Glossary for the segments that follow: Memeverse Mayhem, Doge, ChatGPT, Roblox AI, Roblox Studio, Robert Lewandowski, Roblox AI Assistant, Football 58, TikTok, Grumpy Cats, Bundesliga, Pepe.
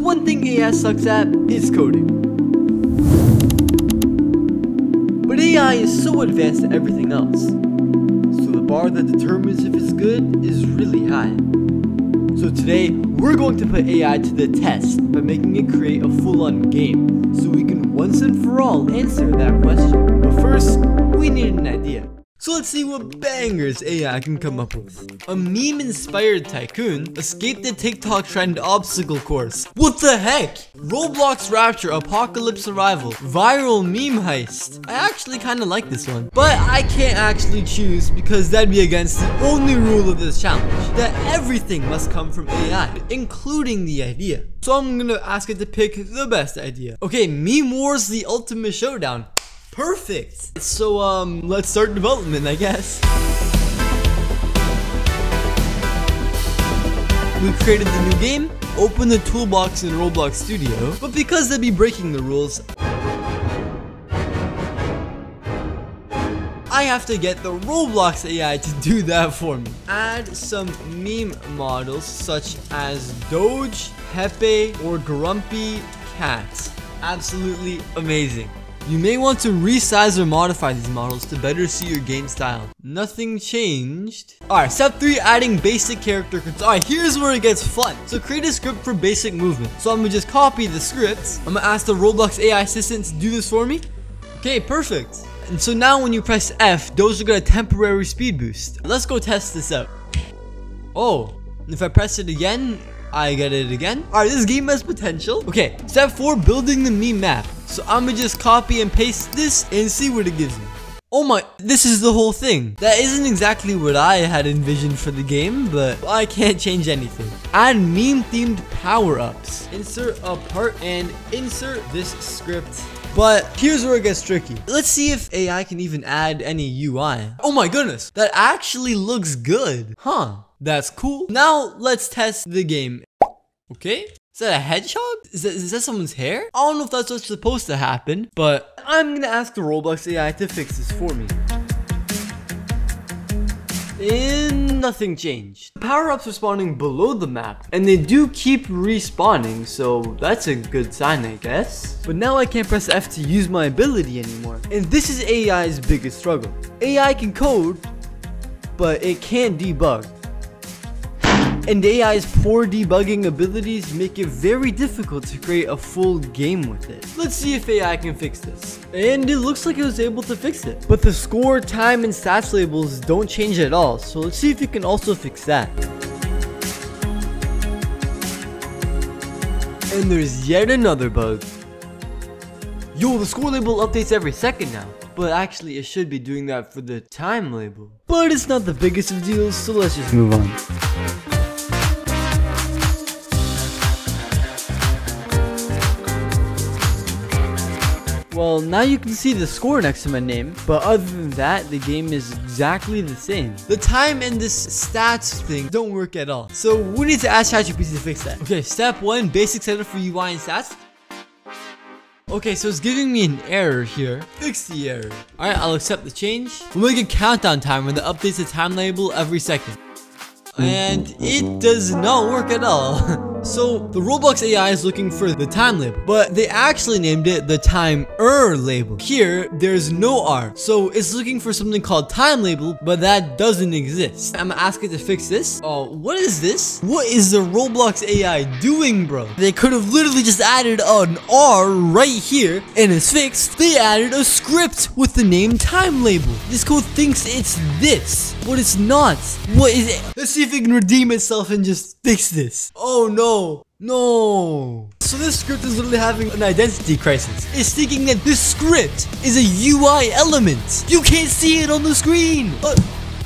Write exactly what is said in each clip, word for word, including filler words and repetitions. one thing A I sucks at is coding. But A I is so advanced at everything else, so the bar that determines if it's good is really high. So today, we're going to put A I to the test by making it create a full-on game, so we can once and for all answer that question. But first, we need an idea. So let's see what bangers A I can come up with. A meme-inspired tycoon escaped the TikTok trend obstacle course. What the heck? Roblox Rapture Apocalypse Survival Viral Meme Heist. I actually kinda like this one, but I can't actually choose because that'd be against the only rule of this challenge, that everything must come from A I, including the idea. So I'm gonna ask it to pick the best idea. Okay, Meme Wars The Ultimate Showdown. Perfect! So, um, let's start development, I guess. We created the new game, opened the toolbox in Roblox Studio, but because they'd be breaking the rules, I have to get the Roblox A I to do that for me. Add some meme models such as Doge, Pepe, or Grumpy Cats. Absolutely amazing. You may want to resize or modify these models to better suit your game style. Nothing changed. Alright, step three, adding basic character controls. Alright, here's where it gets fun. So create a script for basic movement. So I'm gonna just copy the scripts. I'm gonna ask the Roblox A I assistant to do this for me. Okay, perfect. And so now when you press F, Doge will get a temporary speed boost. Let's go test this out. Oh, and if I press it again, I get it again. Alright, this game has potential. Okay, step four, building the meme map. So I'm gonna just copy and paste this and see what it gives me. Oh my, this is the whole thing. That isn't exactly what I had envisioned for the game, but I can't change anything. Add meme-themed power-ups. Insert a part and insert this script. But here's where it gets tricky. Let's see if A I can even add any U I. Oh my goodness, that actually looks good. Huh, that's cool. Now let's test the game. Okay. Is that a hedgehog? Is that, is that someone's hair? I don't know if that's what's supposed to happen, but I'm gonna ask the Roblox A I to fix this for me. And nothing changed. Power-ups are spawning below the map, and they do keep respawning, so that's a good sign, I guess. But now I can't press F to use my ability anymore. And this is A I's biggest struggle. A I can code, but it can't debug. And A I's poor debugging abilities make it very difficult to create a full game with it. Let's see if A I can fix this. And it looks like it was able to fix it. But the score, time, and stats labels don't change at all, so let's see if it can also fix that. And there's yet another bug. Yo, the score label updates every second now. But actually, it should be doing that for the time label. But it's not the biggest of deals, so let's just move on. Well, now you can see the score next to my name, but other than that, the game is exactly the same. The time and this stats thing don't work at all, so we need to ask ChatGPT to fix that. Okay, step one, basic setup for U I and stats. Okay, so it's giving me an error here. Fix the error. Alright, I'll accept the change. We'll make a countdown timer that updates the time label every second. And it does not work at all. So, the Roblox A I is looking for the time label, but they actually named it the time-er label. Here, there's no R, so it's looking for something called time label, but that doesn't exist. I'm gonna ask it to fix this. Oh, uh, what is this? What is the Roblox A I doing, bro? They could have literally just added an R right here, and it's fixed. They added a script with the name time label. This code thinks it's this, but it's not. What is it? Let's see if it can redeem itself and just fix this. Oh no. No, no. So this script is literally having an identity crisis. It's thinking that this script is a U I element. You can't see it on the screen. Uh,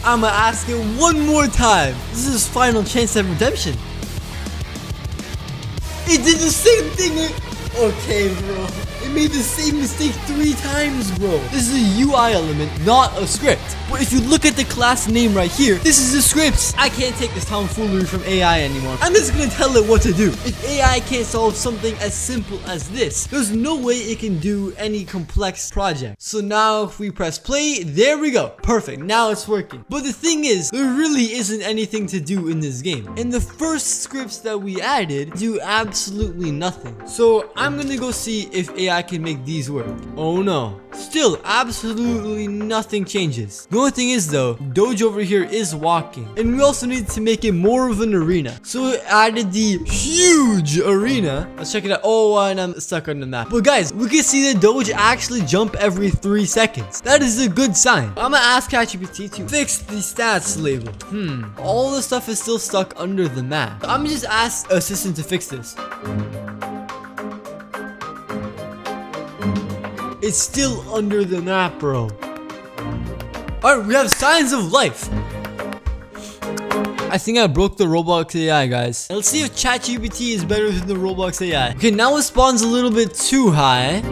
I'm gonna ask it one more time. This is final chance at redemption. It did the same thing. Okay, bro. It made the same mistake three times, bro. This is a U I element, not a script. But if you look at the class name right here, this is the scripts. I can't take this tomfoolery from A I anymore. I'm just gonna tell it what to do. If A I can't solve something as simple as this, there's no way it can do any complex project. So now if we press play, there we go. Perfect, now it's working. But the thing is, there really isn't anything to do in this game. And the first scripts that we added do absolutely nothing. So I'm gonna go see if A I can make these work. Oh no. Still, absolutely nothing changes. The only thing is though, Doge over here is walking. And we also need to make it more of an arena. So we added the huge arena. Let's check it out. Oh, and I'm stuck on the map. But guys, we can see that Doge actually jump every three seconds. That is a good sign. I'm gonna ask ChatGPT to fix the stats label. Hmm. All the stuff is still stuck under the map. So I'm gonna just ask Assistant to fix this. It's still under the map, bro. All right, we have signs of life. I think I broke the Roblox A I, guys. Now let's see if ChatGPT is better than the Roblox A I. Okay, now it spawns a little bit too high.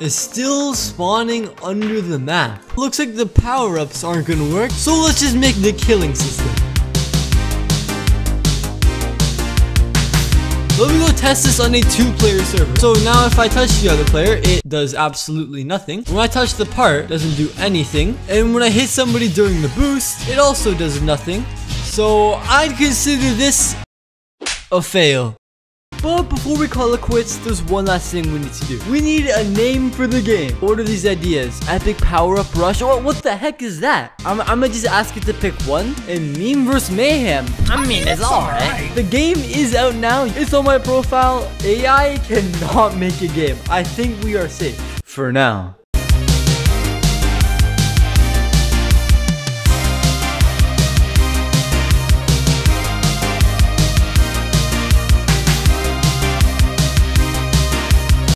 It's still spawning under the map. Looks like the power-ups aren't gonna work. So let's just make the killing system. Let me go test this on a two-player server. So now if I touch the other player, it does absolutely nothing. When I touch the part, it doesn't do anything. And when I hit somebody during the boost, it also does nothing. So I'd consider this a fail. But before we call it quits, there's one last thing we need to do. We need a name for the game. What are these ideas? Epic Power-Up Rush? Or what the heck is that? I'm, I'm gonna just ask it to pick one. And Memeverse Mayhem. I mean, it's alright. The game is out now. It's on my profile. A I cannot make a game. I think we are safe. For now.